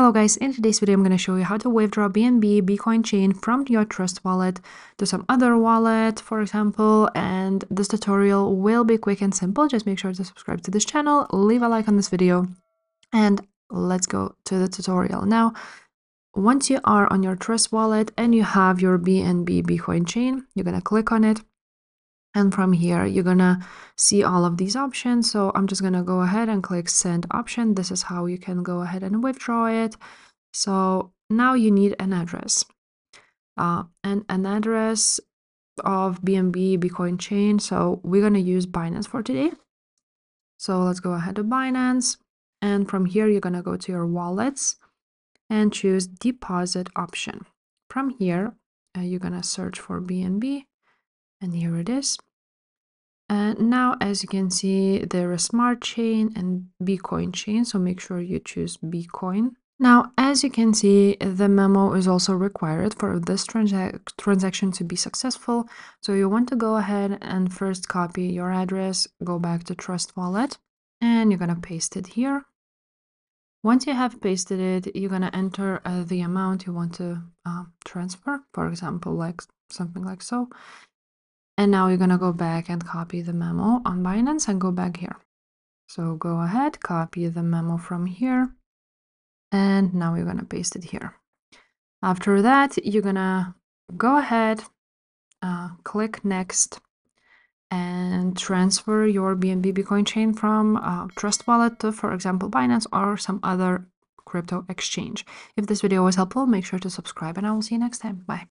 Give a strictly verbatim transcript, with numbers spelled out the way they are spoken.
Hello guys, in today's video I'm going to show you how to withdraw B N B, Bitcoin chain from your Trust Wallet to some other wallet, for example, and this tutorial will be quick and simple. Just make sure to subscribe to this channel, leave a like on this video, and let's go to the tutorial. Now, once you are on your Trust Wallet and you have your B N B, Bitcoin chain, you're going to click on it. And from here, you're going to see all of these options. So I'm just going to go ahead and click send option. This is how you can go ahead and withdraw it. So now you need an address uh, and an address of B N B, Bitcoin chain. So we're going to use Binance for today. So let's go ahead to Binance. And from here, you're going to go to your wallets and choose deposit option. From here, uh, you're going to search for B N B. And here it is. And now, as you can see, there is Smart Chain and Bitcoin chain. So make sure you choose Bitcoin. Now, as you can see, the memo is also required for this transa transaction to be successful. So you want to go ahead and first copy your address, go back to Trust Wallet, and you're going to paste it here. Once you have pasted it, you're going to enter uh, the amount you want to uh, transfer, for example, like something like so. And now you're going to go back and copy the memo on Binance and go back here. So go ahead, copy the memo from here. And now you're going to paste it here. After that, you're going to go ahead, uh, click next, and transfer your B N B Bitcoin chain from uh, Trust Wallet to, for example, Binance or some other crypto exchange. If this video was helpful, make sure to subscribe and I will see you next time. Bye.